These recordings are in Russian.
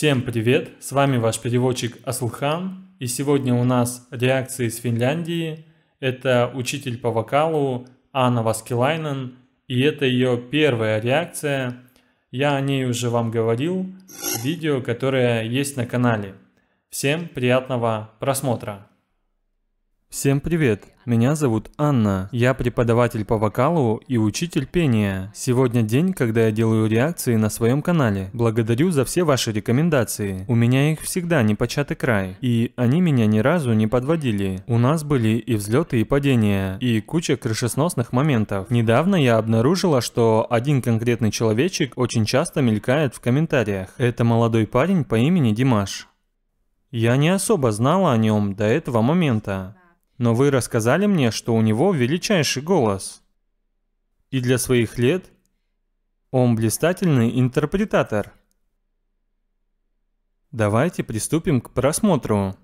Всем привет! С вами ваш переводчик Асылхан, и сегодня у нас реакции из Финляндии. Это учитель по вокалу Анна Васкилайнен, и это ее первая реакция. Я о ней уже вам говорил в видео, которое есть на канале. Всем приятного просмотра! Всем привет! Меня зовут Анна. Я преподаватель по вокалу и учитель пения. Сегодня день, когда я делаю реакции на своем канале. Благодарю за все ваши рекомендации. У меня их всегда непочатый край. И они меня ни разу не подводили. У нас были и взлеты, и падения, и куча крышесносных моментов. Недавно я обнаружила, что один конкретный человечек очень часто мелькает в комментариях. Это молодой парень по имени Димаш. Я не особо знала о нем до этого момента. Но вы рассказали мне, что у него величайший голос. И для своих лет он блистательный интерпретатор. Давайте приступим к просмотру.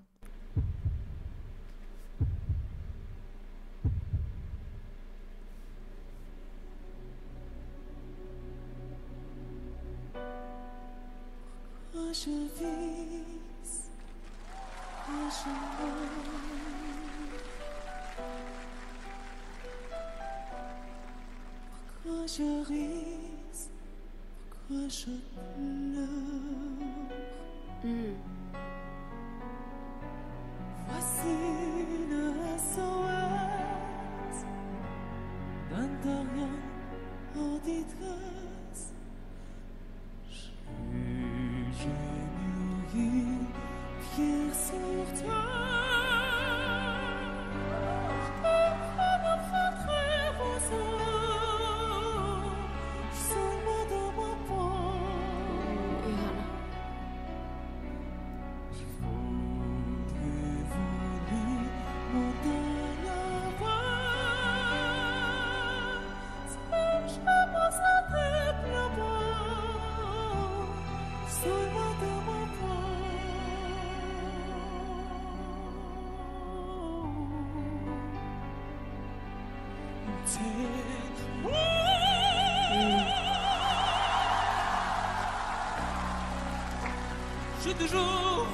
J'ai toujours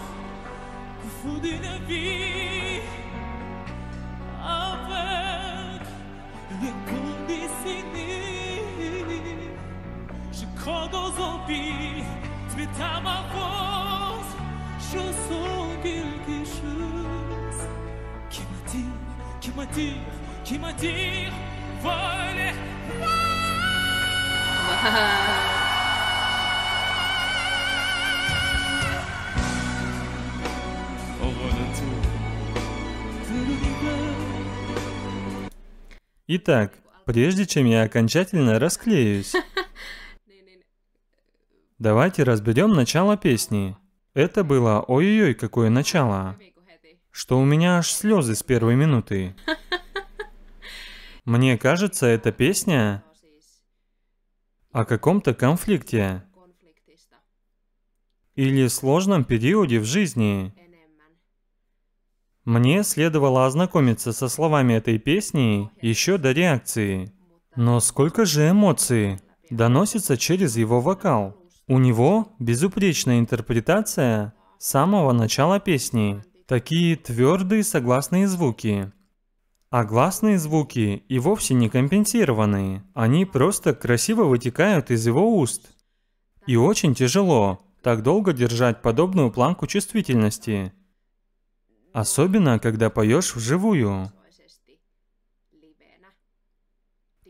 confondu la vie avec les condescenés. Je crois aux zombies, mais à ma voix, je sens quelque chose qui m'attire, qui m'attire, qui m'attire. Voilà. Итак, прежде чем я окончательно расклеюсь, давайте разберем начало песни. Это было ой-ой-ой, какое начало, что у меня аж слезы с первой минуты. Мне кажется, эта песня о каком-то конфликте или сложном периоде в жизни. Мне следовало ознакомиться со словами этой песни еще до реакции. Но сколько же эмоций доносится через его вокал? У него безупречная интерпретация с самого начала песни. Такие твердые согласные звуки. А гласные звуки и вовсе не компенсированные. Они просто красиво вытекают из его уст. И очень тяжело так долго держать подобную планку чувствительности. Особенно, когда поешь вживую.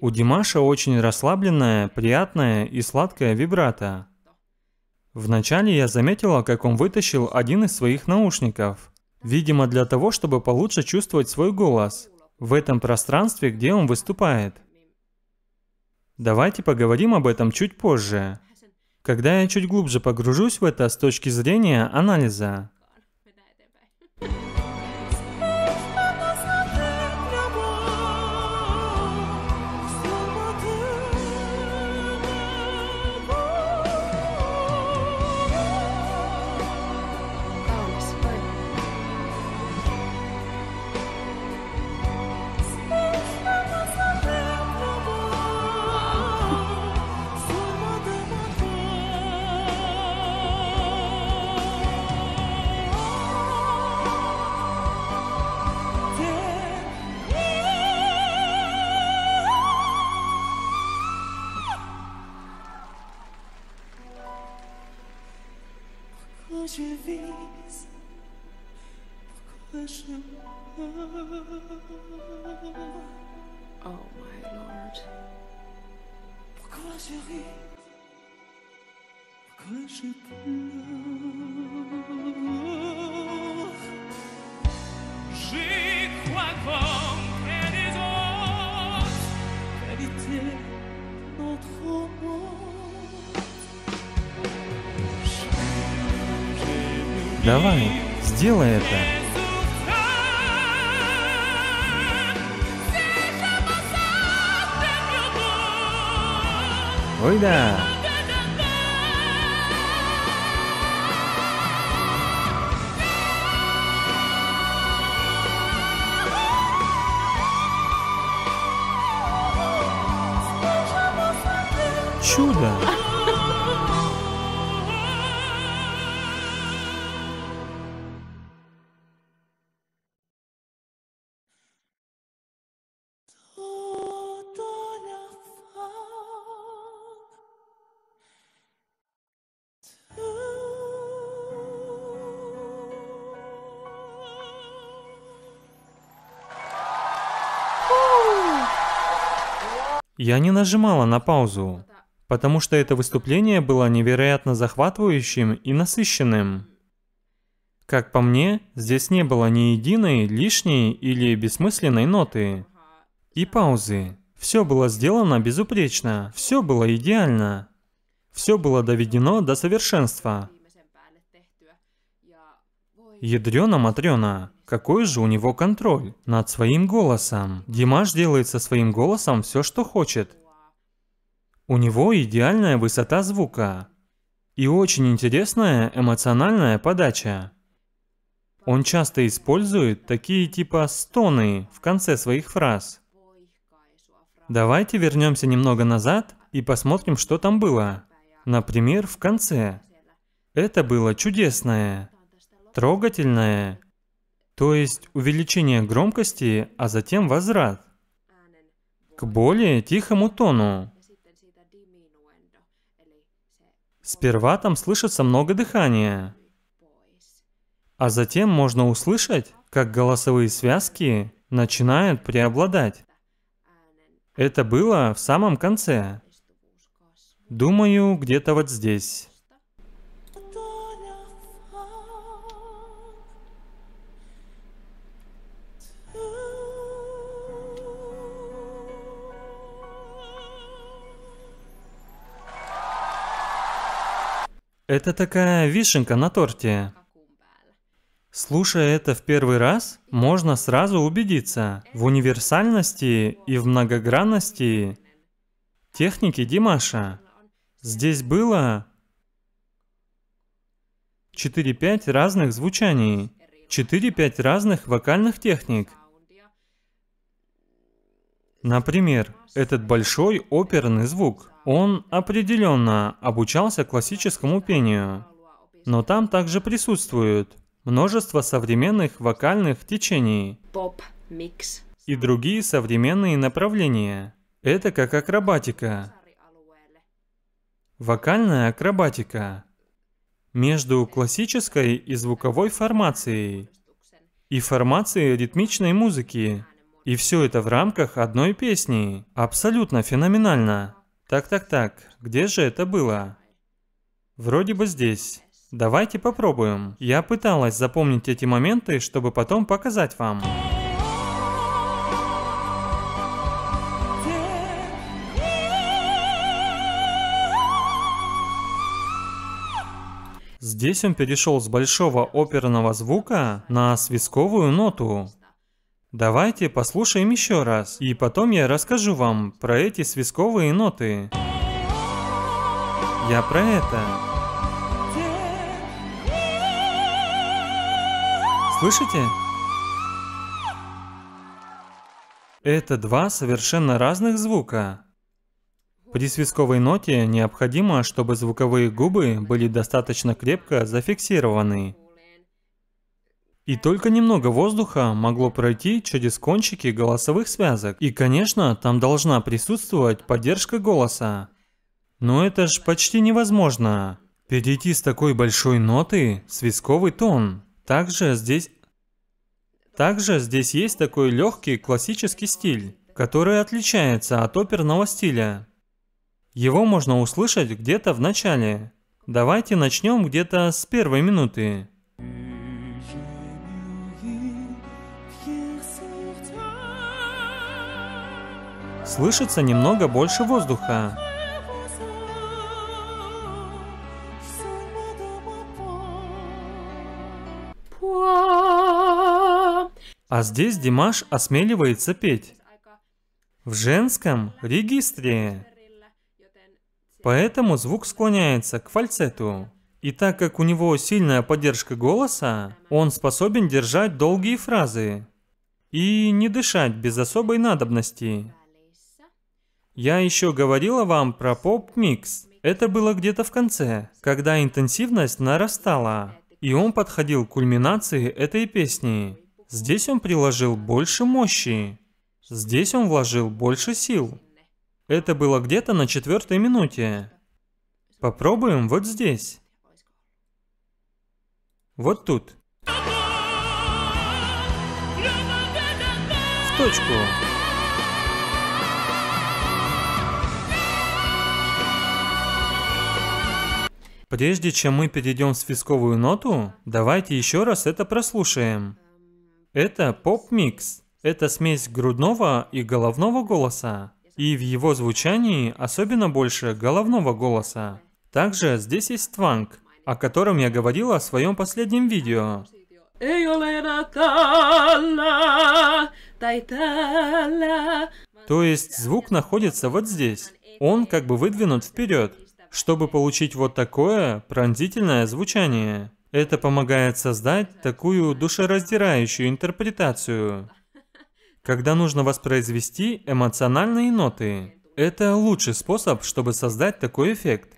У Димаша очень расслабленная, приятная и сладкая вибрато. Вначале я заметила, как он вытащил один из своих наушников. Видимо, для того, чтобы получше чувствовать свой голос в этом пространстве, где он выступает. Давайте поговорим об этом чуть позже, когда я чуть глубже погружусь в это с точки зрения анализа. Oh my Lord. Pourquoi j'ai ri? Pourquoi je pleure? J'y crois comme les autres. Qualité notre monde. Давай, сделай это. Ой, да! Чудо! Я не нажимала на паузу, потому что это выступление было невероятно захватывающим и насыщенным. Как по мне, здесь не было ни единой, лишней или бессмысленной ноты. И паузы. Все было сделано безупречно, все было идеально. Все было доведено до совершенства. Ядрёна-матрёна, какой же у него контроль над своим голосом? Димаш делает со своим голосом все, что хочет. У него идеальная высота звука и очень интересная эмоциональная подача. Он часто использует такие типа стоны в конце своих фраз. Давайте вернемся немного назад и посмотрим, что там было. Например, в конце. Это было чудесное. Трогательное, то есть увеличение громкости, а затем возврат к более тихому тону. Сперва там слышится много дыхания, а затем можно услышать, как голосовые связки начинают преобладать. Это было в самом конце. Думаю, где-то вот здесь. Это такая вишенка на торте. Слушая это в первый раз, можно сразу убедиться в универсальности и в многогранности техники Димаша. Здесь было 4-5 разных звучаний, 4-5 разных вокальных техник. Например, этот большой оперный звук. Он определенно обучался классическому пению, но там также присутствует множество современных вокальных течений и другие современные направления. Это как акробатика. Вокальная акробатика между классической и звуковой формацией и формацией ритмичной музыки. И все это в рамках одной песни. Абсолютно феноменально. Так, где же это было? Вроде бы здесь. Давайте попробуем. Я пыталась запомнить эти моменты, чтобы потом показать вам. Здесь он перешел с большого оперного звука на свисковую ноту. Давайте послушаем еще раз, и потом я расскажу вам про эти свисковые ноты. Я про это. Слышите? Это два совершенно разных звука. При свисковой ноте необходимо, чтобы звуковые губы были достаточно крепко зафиксированы. И только немного воздуха могло пройти через кончики голосовых связок. И, конечно, там должна присутствовать поддержка голоса. Но это ж почти невозможно. Перейти с такой большой ноты в свисковый тон. Также здесь Также здесь есть такой легкий классический стиль, который отличается от оперного стиля. Его можно услышать где-то в начале. Давайте начнем где-то с первой минуты. Слышится немного больше воздуха. А здесь Димаш осмеливается петь в женском регистре. Поэтому звук склоняется к фальцету. И так как у него сильная поддержка голоса, он способен держать долгие фразы и не дышать без особой надобности. Я еще говорила вам про поп-микс. Это было где-то в конце, когда интенсивность нарастала, и он подходил к кульминации этой песни. Здесь он приложил больше мощи. Здесь он вложил больше сил. Это было где-то на 4-й минуте. Попробуем вот здесь. Вот тут. В точку. Прежде чем мы перейдем в свисковую ноту, давайте еще раз это прослушаем. Это поп-микс. Это смесь грудного и головного голоса. И в его звучании особенно больше головного голоса. Также здесь есть тванг, о котором я говорила в своем последнем видео. То есть звук находится вот здесь. Он как бы выдвинут вперед, чтобы получить вот такое пронзительное звучание. Это помогает создать такую душераздирающую интерпретацию, когда нужно воспроизвести эмоциональные ноты. Это лучший способ, чтобы создать такой эффект.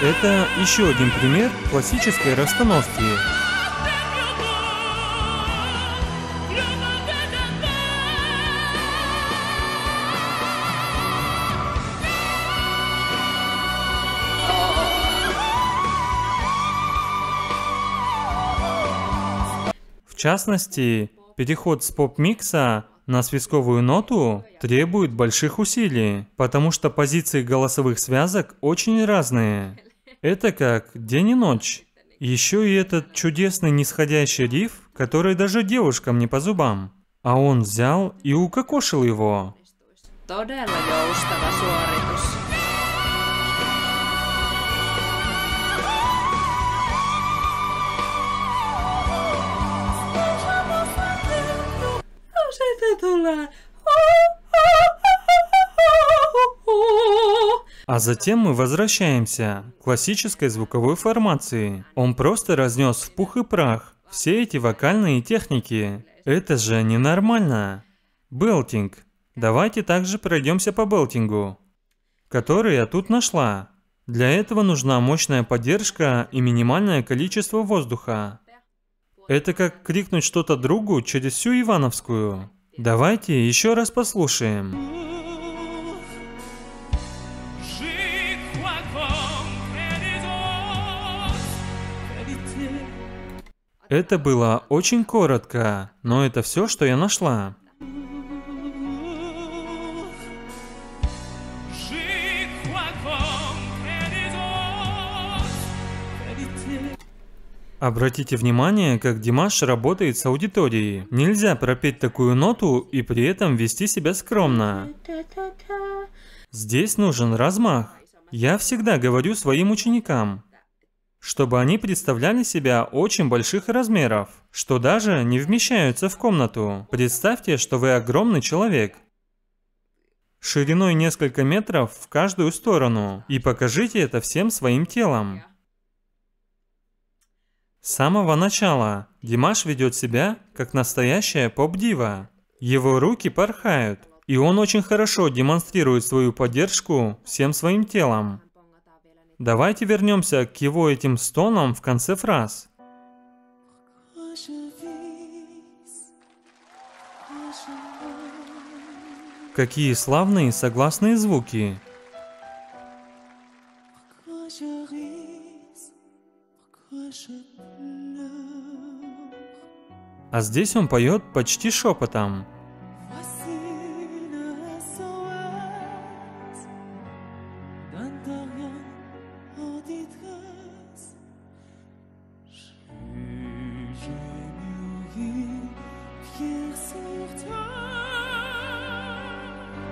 Это еще один пример классической расстановки. В частности, переход с поп-микса на свисковую ноту требует больших усилий, потому что позиции голосовых связок очень разные. Это как день и ночь. Еще и этот чудесный нисходящий риф, который даже девушкам не по зубам. А он взял и укокошил его. А затем мы возвращаемся к классической звуковой формации. Он просто разнес в пух и прах все эти вокальные техники. Это же ненормально. Белтинг. Давайте также пройдемся по белтингу, который я тут нашла. Для этого нужна мощная поддержка и минимальное количество воздуха. Это как крикнуть что-то другу через всю Ивановскую. Давайте еще раз послушаем. Это было очень коротко, но это все, что я нашла. Обратите внимание, как Димаш работает с аудиторией. Нельзя пропеть такую ноту и при этом вести себя скромно. Здесь нужен размах. Я всегда говорю своим ученикам, чтобы они представляли себя очень больших размеров, что даже не вмещаются в комнату. Представьте, что вы огромный человек, шириной несколько метров в каждую сторону, и покажите это всем своим телом. С самого начала Димаш ведет себя как настоящая поп-дива. Его руки порхают, и он очень хорошо демонстрирует свою поддержку всем своим телом. Давайте вернемся к его этим стонам в конце фраз. Какие славные согласные звуки. А здесь он поет почти шепотом.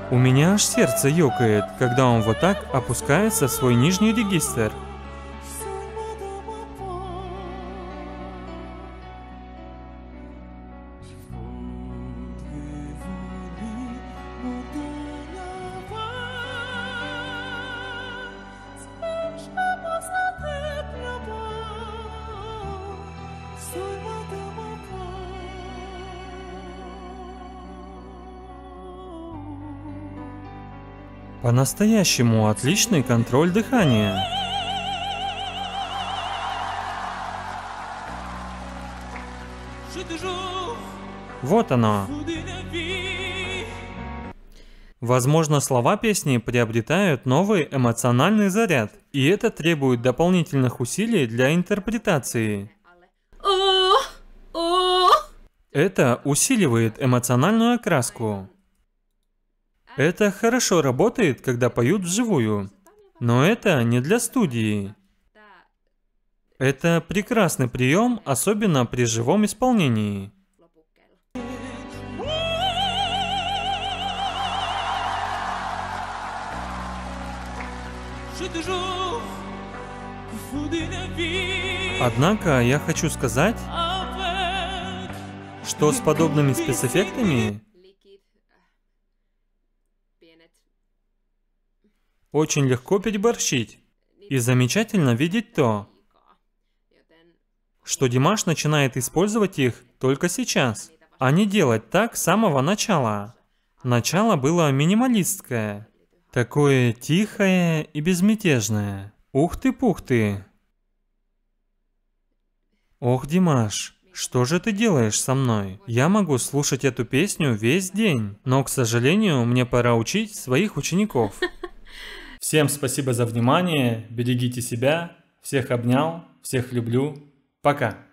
У меня аж сердце ёкает, когда он вот так опускается в свой нижний регистр. По-настоящему отличный контроль дыхания. Вот оно. Возможно, слова песни приобретают новый эмоциональный заряд, и это требует дополнительных усилий для интерпретации. Это усиливает эмоциональную окраску. Это хорошо работает, когда поют вживую, но это не для студии. Это прекрасный прием, особенно при живом исполнении. Однако я хочу сказать, что с подобными спецэффектами очень легко переборщить, и замечательно видеть то, что Димаш начинает использовать их только сейчас, а не делать так с самого начала. Начало было минималистское, такое тихое и безмятежное. Ух ты-пух ты! Ох, Димаш, что же ты делаешь со мной? Я могу слушать эту песню весь день, но, к сожалению, мне пора учить своих учеников. Всем спасибо за внимание, берегите себя, всех обнял, всех люблю, пока!